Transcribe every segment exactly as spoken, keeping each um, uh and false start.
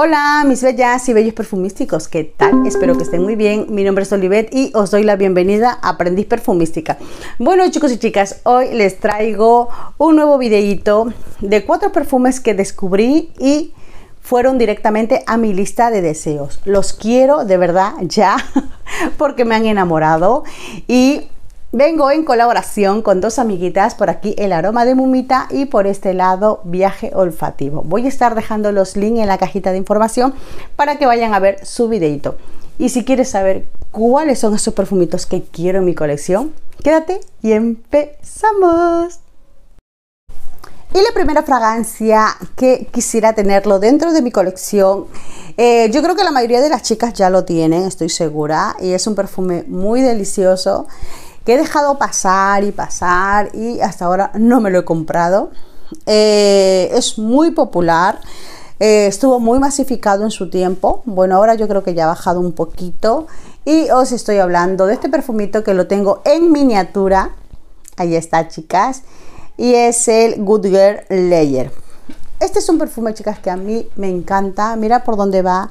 Hola mis bellas y bellos perfumísticos, ¿qué tal? Espero que estén muy bien. Mi nombre es Olivet y os doy la bienvenida a Aprendíz Perfumística. Bueno chicos y chicas, hoy les traigo un nuevo videíto de cuatro perfumes que descubrí y fueron directamente a mi lista de deseos. Los quiero de verdad ya porque me han enamorado y vengo en colaboración con dos amiguitas, por aquí el aroma de mumita y por este lado viaje olfativo. Voy a estar dejando los links en la cajita de información para que vayan a ver su videito. Y si quieres saber cuáles son esos perfumitos que quiero en mi colección, quédate y empezamos. Y la primera fragancia que quisiera tenerlo dentro de mi colección, eh, yo creo que la mayoría de las chicas ya lo tienen, estoy segura, y es un perfume muy delicioso que he dejado pasar y pasar y hasta ahora no me lo he comprado. Eh, es muy popular, eh, estuvo muy masificado en su tiempo. Bueno, ahora yo creo que ya ha bajado un poquito y os estoy hablando de este perfumito que lo tengo en miniatura. Ahí está, chicas, y es el Good Girl Layer. Este es un perfume, chicas, que a mí me encanta. Mira por dónde va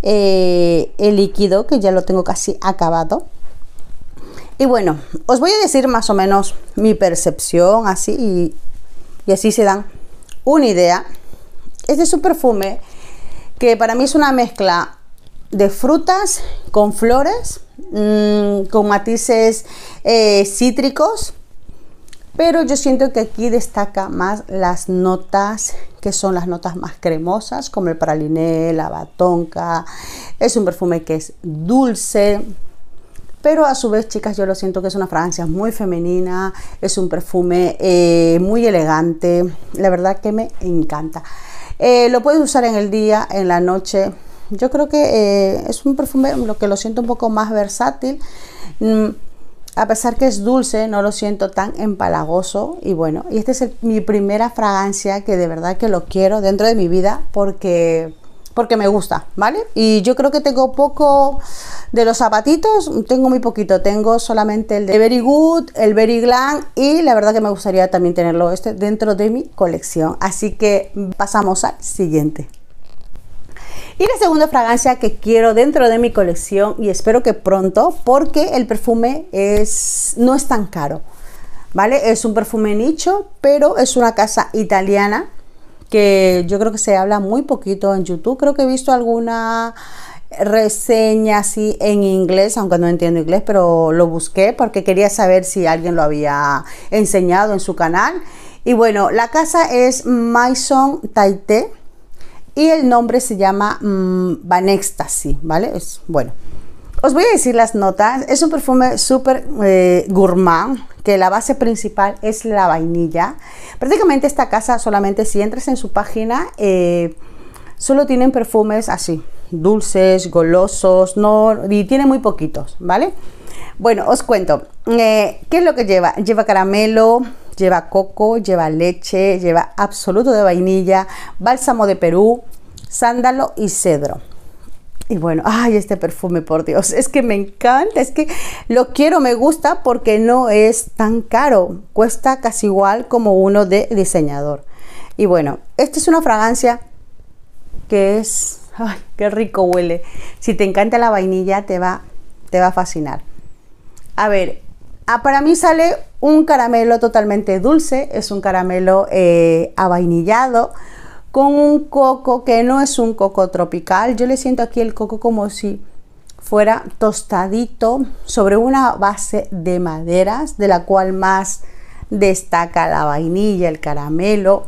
eh, el líquido, que ya lo tengo casi acabado. Y bueno, os voy a decir más o menos mi percepción, así y, y así se dan una idea. Este es un perfume que para mí es una mezcla de frutas con flores, mmm, con matices eh, cítricos, pero yo siento que aquí destaca más las notas que son las notas más cremosas, como el praliné, la batonca. Es un perfume que es dulce, pero a su vez, chicas, yo lo siento que es una fragancia muy femenina, es un perfume eh, muy elegante. La verdad que me encanta. Eh, lo puedes usar en el día, en la noche. Yo creo que eh, es un perfume lo que lo siento un poco más versátil. Mm, a pesar que es dulce, no lo siento tan empalagoso. Y bueno, y esta es el, mi primera fragancia que de verdad que lo quiero dentro de mi vida porque... porque me gusta, ¿vale? Y yo creo que tengo poco de los zapatitos, tengo muy poquito, tengo solamente el de Very Good, el Very Glam, y la verdad que me gustaría también tenerlo este dentro de mi colección. Así que pasamos al siguiente. Y la segunda fragancia que quiero dentro de mi colección, y espero que pronto, porque el perfume es, no es tan caro, ¿vale? Es un perfume nicho, pero es una casa italiana que yo creo que se habla muy poquito en YouTube. Creo que he visto alguna reseña así en inglés, aunque no entiendo inglés, pero lo busqué porque quería saber si alguien lo había enseñado en su canal. Y bueno, la casa es Maison Tahité y el nombre se llama mmm, Van Ecstasy, ¿vale? Es, bueno, os voy a decir las notas. Es un perfume súper eh, gourmand, que la base principal es la vainilla. Prácticamente esta casa, solamente si entras en su página, eh, solo tienen perfumes así, dulces, golosos, no, y tiene muy poquitos, ¿vale? Bueno, os cuento, eh, ¿qué es lo que lleva? Lleva caramelo, lleva coco, lleva leche, lleva absoluto de vainilla, bálsamo de Perú, sándalo y cedro. Y bueno, ay, este perfume, por Dios, es que me encanta, es que lo quiero, me gusta porque no es tan caro, cuesta casi igual como uno de diseñador. Y bueno, esta es una fragancia que es, ay, qué rico huele. Si te encanta la vainilla, te va, te va a fascinar. A ver, ah, para mí sale un caramelo totalmente dulce, es un caramelo eh, avainillado, con un coco que no es un coco tropical. Yo le siento aquí el coco como si fuera tostadito sobre una base de maderas, de la cual más destaca la vainilla, el caramelo.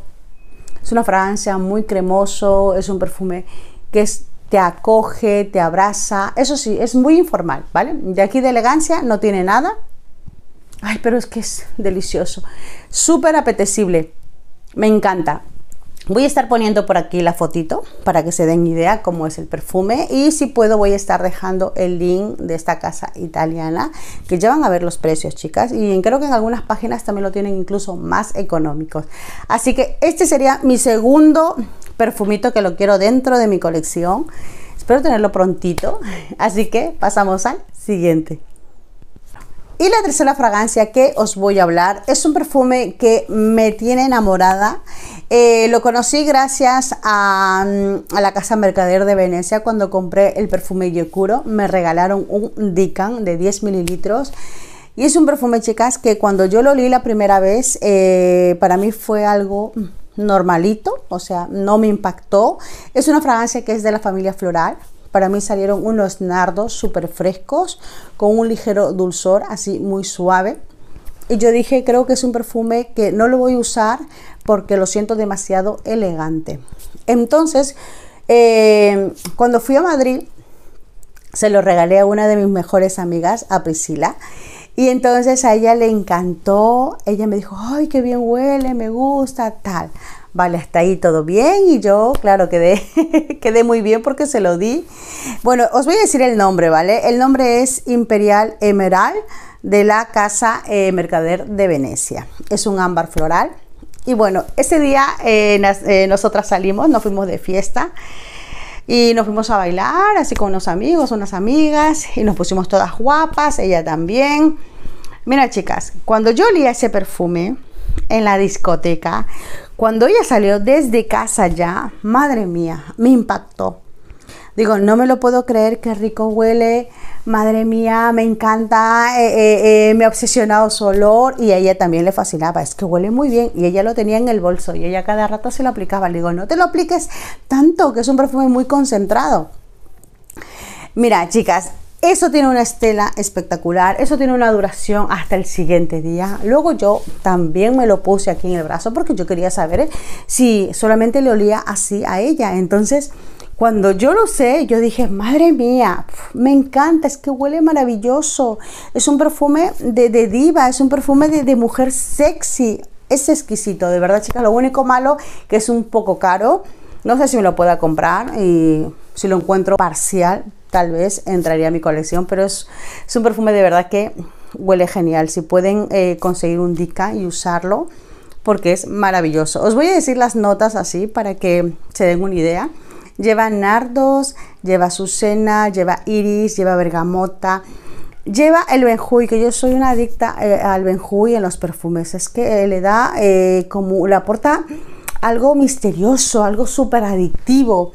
Es una fragancia muy cremoso, es un perfume que es, te acoge, te abraza. Eso sí, es muy informal, ¿vale? De aquí de elegancia no tiene nada. Ay, pero es que es delicioso, súper apetecible, me encanta. Voy a estar poniendo por aquí la fotito para que se den idea cómo es el perfume, y si puedo voy a estar dejando el link de esta casa italiana, que ya van a ver los precios, chicas, y creo que en algunas páginas también lo tienen incluso más económicos. Así que este sería mi segundo perfumito que lo quiero dentro de mi colección. Espero tenerlo prontito, así que pasamos al siguiente. Y la tercera fragancia que os voy a hablar es un perfume que me tiene enamorada. Eh, lo conocí gracias a, a la casa Mercader de Venecia. Cuando compré el perfume Yokuro me regalaron un Dican de diez mililitros. Y es un perfume, chicas, que cuando yo lo olí la primera vez, eh, para mí fue algo normalito, o sea, no me impactó. Es una fragancia que es de la familia floral. Para mí salieron unos nardos súper frescos, con un ligero dulzor, así muy suave. Y yo dije, creo que es un perfume que no lo voy a usar porque lo siento demasiado elegante. Entonces, eh, cuando fui a Madrid, se lo regalé a una de mis mejores amigas, a Priscila. Y entonces a ella le encantó, ella me dijo, ay, qué bien huele, me gusta, tal. Vale, hasta ahí todo bien y yo, claro, quedé, quedé muy bien porque se lo di. Bueno, os voy a decir el nombre, ¿vale? El nombre es Imperial Emerald de la casa eh, Mercader de Venecia. Es un ámbar floral. Y bueno, ese día eh, nas, eh, nosotras salimos, nos fuimos de fiesta y nos fuimos a bailar, así con unos amigos, unas amigas, y nos pusimos todas guapas, ella también. Mira, chicas, cuando yo olía ese perfume en la discoteca, cuando ella salió desde casa ya, madre mía, me impactó. Digo, no me lo puedo creer, qué rico huele, madre mía, me encanta, eh, eh, eh, me ha obsesionado su olor. Y a ella también le fascinaba, es que huele muy bien. Y ella lo tenía en el bolso y ella cada rato se lo aplicaba. Le digo, no te lo apliques tanto, que es un perfume muy concentrado. Mira, chicas, eso tiene una estela espectacular, eso tiene una duración hasta el siguiente día. Luego yo también me lo puse aquí en el brazo porque yo quería saber si solamente le olía así a ella. Entonces, cuando yo lo usé, yo dije, madre mía, me encanta, es que huele maravilloso. Es un perfume de, de diva, es un perfume de, de mujer sexy. Es exquisito, de verdad, chicas. Lo único malo que es un poco caro. No sé si me lo pueda comprar y si lo encuentro parcial, tal vez entraría a mi colección, pero es, es un perfume de verdad que huele genial. Si pueden eh, conseguir un Dican y usarlo, porque es maravilloso. Os voy a decir las notas así para que se den una idea. Lleva nardos, lleva azucena, lleva iris, lleva bergamota, lleva el benjuí, que yo soy una adicta eh, al benjuí en los perfumes. Es que eh, le da eh, como, le aporta algo misterioso, algo súper adictivo.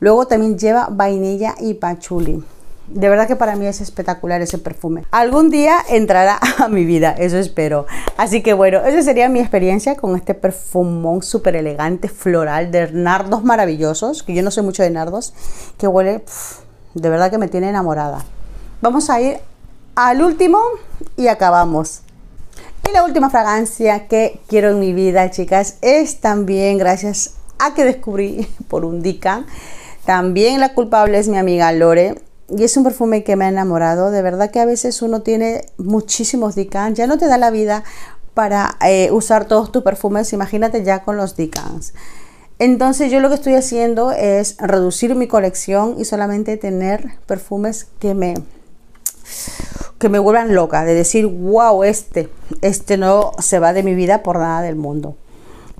Luego también lleva vainilla y patchouli. De verdad que para mí es espectacular ese perfume. Algún día entrará a mi vida, eso espero. Así que bueno, esa sería mi experiencia con este perfumón súper elegante, floral, de nardos maravillosos, que yo no sé mucho de nardos, que huele, pff, de verdad que me tiene enamorada. Vamos a ir al último y acabamos. Y la última fragancia que quiero en mi vida, chicas, es también gracias a que descubrí por un Dican. También la culpable es mi amiga Lore. Y es un perfume que me ha enamorado. De verdad que a veces uno tiene muchísimos Dicans. Ya no te da la vida para eh, usar todos tus perfumes. Imagínate ya con los Dicans. Entonces yo lo que estoy haciendo es reducir mi colección y solamente tener perfumes que me, que me vuelvan loca. De decir, wow, este, este no se va de mi vida por nada del mundo.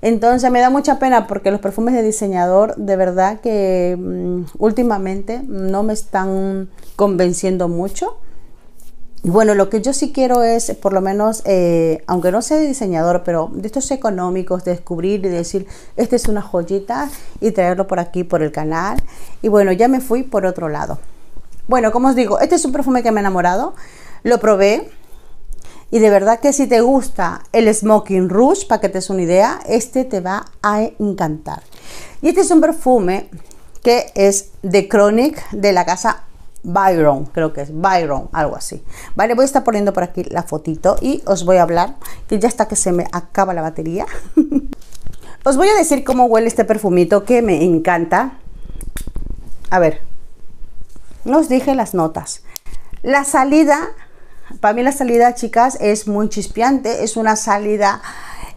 Entonces me da mucha pena porque los perfumes de diseñador de verdad que mmm, últimamente no me están convenciendo mucho. Bueno, lo que yo sí quiero es, por lo menos, eh, aunque no sea de diseñador, pero de estos económicos, descubrir y decir, este es una joyita y traerlo por aquí, por el canal. Y bueno, ya me fui por otro lado. Bueno, como os digo, este es un perfume que me ha enamorado, lo probé. Y de verdad que si te gusta el Smoking Rouge, para que te des una idea, este te va a encantar. Y este es un perfume que es de Kronic, de la casa Byron, creo que es Byron, algo así. Vale, voy a estar poniendo por aquí la fotito y os voy a hablar, que ya está que se me acaba la batería. Os voy a decir cómo huele este perfumito que me encanta. A ver, no os dije las notas. La salida... Para mí la salida, chicas, es muy chispeante. Es una salida,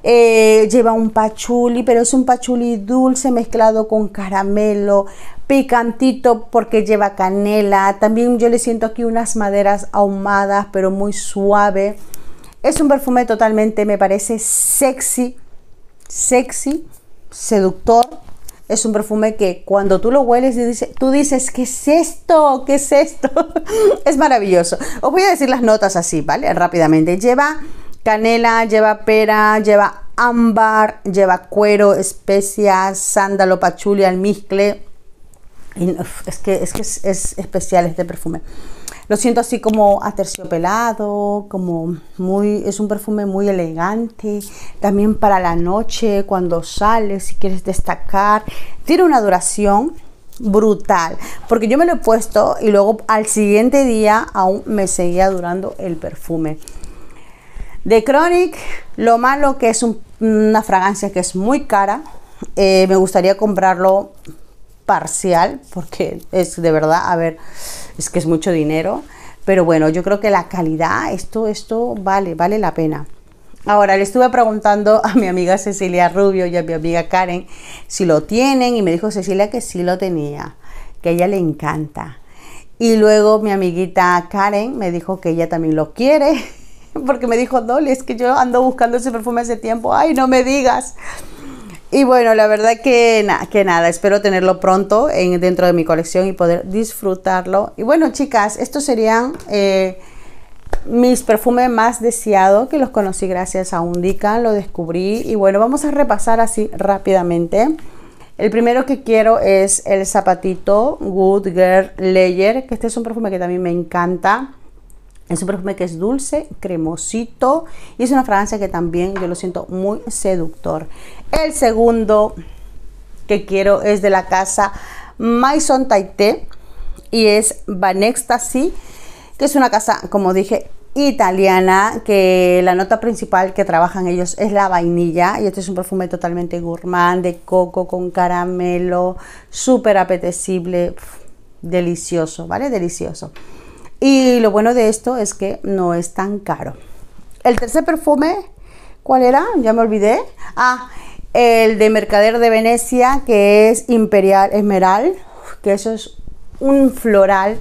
eh, lleva un patchouli, pero es un patchouli dulce mezclado con caramelo, picantito porque lleva canela. También yo le siento aquí unas maderas ahumadas, pero muy suave. Es un perfume totalmente, me parece sexy, sexy, seductor. Es un perfume que cuando tú lo hueles y dices, tú dices, ¿qué es esto? ¿Qué es esto? Es maravilloso. Os voy a decir las notas así, ¿vale? Rápidamente. Lleva canela, lleva pera, lleva ámbar, lleva cuero, especias, sándalo, pachuli, almizcle. Y, uf, es que, es, que es, es especial este perfume. Lo siento así como aterciopelado, como muy, es un perfume muy elegante, también para la noche, cuando sales, si quieres destacar. Tiene una duración brutal, porque yo me lo he puesto y luego al siguiente día aún me seguía durando el perfume. De Kronic, lo malo que es un, una fragancia que es muy cara, eh, me gustaría comprarlo parcial, porque es de verdad, a ver, es que es mucho dinero, pero bueno, yo creo que la calidad, esto, esto vale, vale la pena. Ahora, le estuve preguntando a mi amiga Cecilia Rubio y a mi amiga Karen si lo tienen, y me dijo Cecilia que sí lo tenía, que a ella le encanta, y luego mi amiguita Karen me dijo que ella también lo quiere, porque me dijo, Dolly, es que yo ando buscando ese perfume hace tiempo, ay, no me digas. Y bueno, la verdad que, na que nada, espero tenerlo pronto en, dentro de mi colección y poder disfrutarlo. Y bueno, chicas, estos serían eh, mis perfumes más deseados, que los conocí gracias a Undica, lo descubrí. Y bueno, vamos a repasar así rápidamente. El primero que quiero es el zapatito Good Girl Layer, que este es un perfume que también me encanta. Es un perfume que es dulce, cremosito, y es una fragancia que también yo lo siento muy seductor. El segundo que quiero es de la casa Maison Tahité y es Van Ecstasy, que es una casa, como dije, italiana, que la nota principal que trabajan ellos es la vainilla, y este es un perfume totalmente gourmand, de coco con caramelo, súper apetecible, pff, delicioso, ¿vale? Delicioso. Y lo bueno de esto es que no es tan caro. El tercer perfume, ¿cuál era? Ya me olvidé. Ah, el de Mercader de Venecia, que es Imperial Emerald, que eso es un floral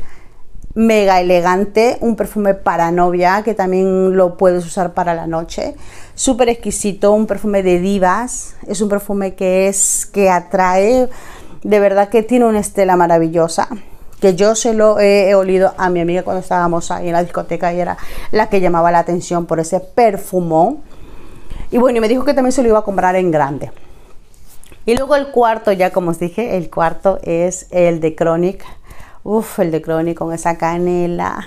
mega elegante, un perfume para novia, que también lo puedes usar para la noche. Súper exquisito, un perfume de divas, es un perfume que es que atrae, de verdad que tiene una estela maravillosa, que yo se lo he, he olido a mi amiga cuando estábamos ahí en la discoteca y era la que llamaba la atención por ese perfumón. Y bueno, y me dijo que también se lo iba a comprar en grande. Y luego el cuarto, ya como os dije, el cuarto es el de Kronic. Uf, el de Kronic con esa canela,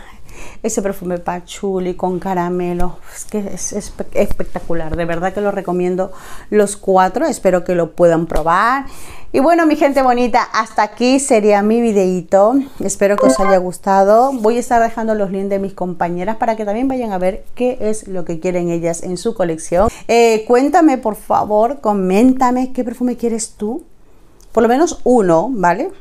ese perfume pachuli con caramelo, es que es espectacular, de verdad que lo recomiendo los cuatro, espero que lo puedan probar. Y bueno, mi gente bonita, hasta aquí sería mi videito, espero que os haya gustado. Voy a estar dejando los links de mis compañeras para que también vayan a ver qué es lo que quieren ellas en su colección. Eh, cuéntame, por favor, coméntame qué perfume quieres tú, por lo menos uno, ¿vale?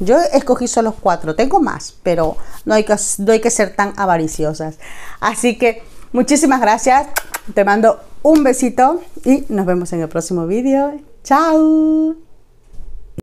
Yo escogí solo cuatro, tengo más, pero no hay que, no hay que ser tan avariciosas. Así que muchísimas gracias, te mando un besito y nos vemos en el próximo vídeo. ¡Chao!